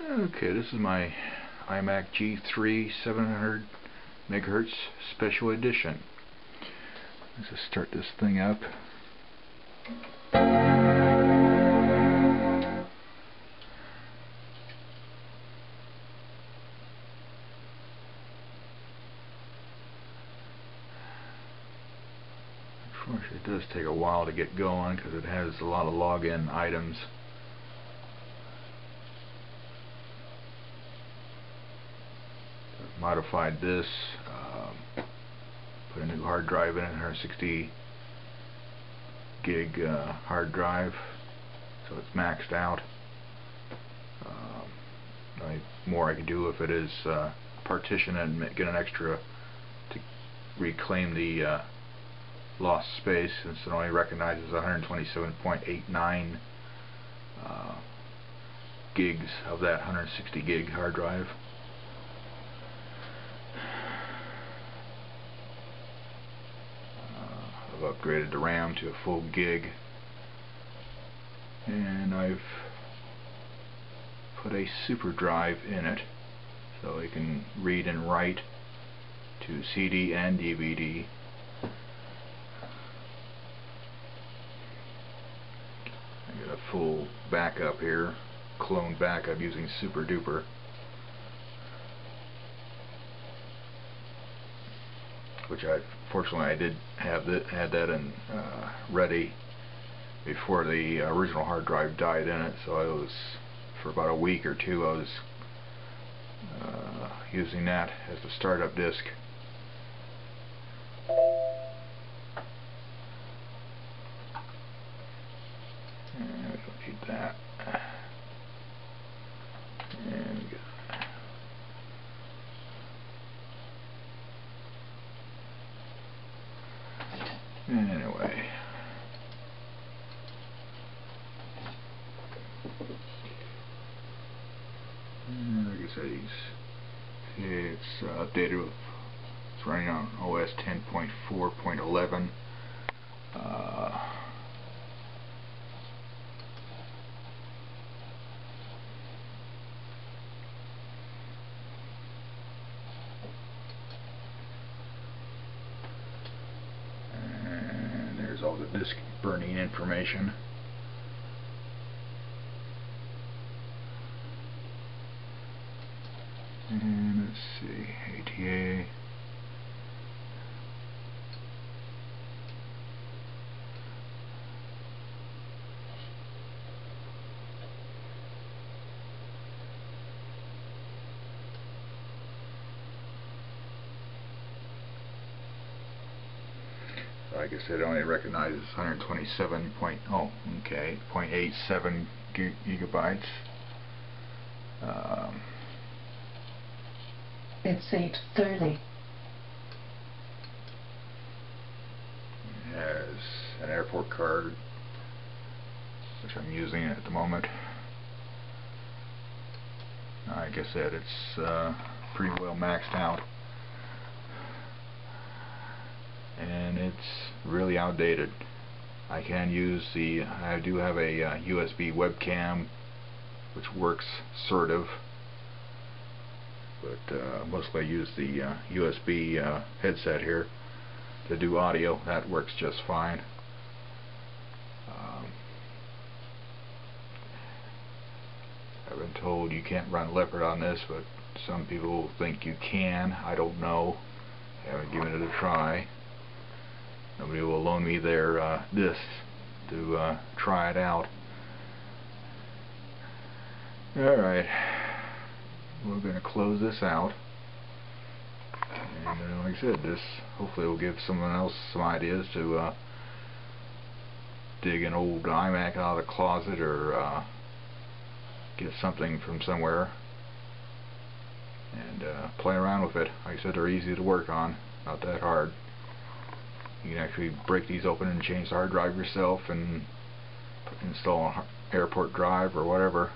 Okay, this is my iMac G3 700 megahertz special edition. Let's just start this thing up. Unfortunately, it does take a while to get going because it has a lot of login items. Modified this, put a new hard drive in it, 160 gig hard drive, so it's maxed out. More I can do if it is partition and get an extra to reclaim the lost space, since it only recognizes 127.89 gigs of that 160 gig hard drive. Upgraded the RAM to a full gig, and I've put a SuperDrive in it so it can read and write to CD and DVD. I got a full backup here, cloned backup using SuperDuper, which fortunately I did have that, had that in ready before the original hard drive died in it, so I was, for about a week or two, I was using that as the startup disk. And I don't need that. Anyway, like I said, it's updated with, it's running on OS 10.4.11. All the disk burning information. And let's see, ATA. Like I said, it only recognizes 127.87 gigabytes. It's 8:30. Has an airport card, which I'm using at the moment. Like I said, it's pretty well maxed out. And it's really outdated. I can use the, I do have a USB webcam which works sort of, but mostly I use the USB headset here to do audio. That works just fine. I've been told you can't run Leopard on this, but some people think you can. I don't know, I haven't given it a try. Nobody will loan me their discs to try it out. Alright, we're going to close this out. And like I said, this hopefully will give someone else some ideas to dig an old iMac out of the closet, or get something from somewhere and play around with it. Like I said, they're easy to work on, not that hard. You can actually break these open and change the hard drive yourself and install an airport drive or whatever.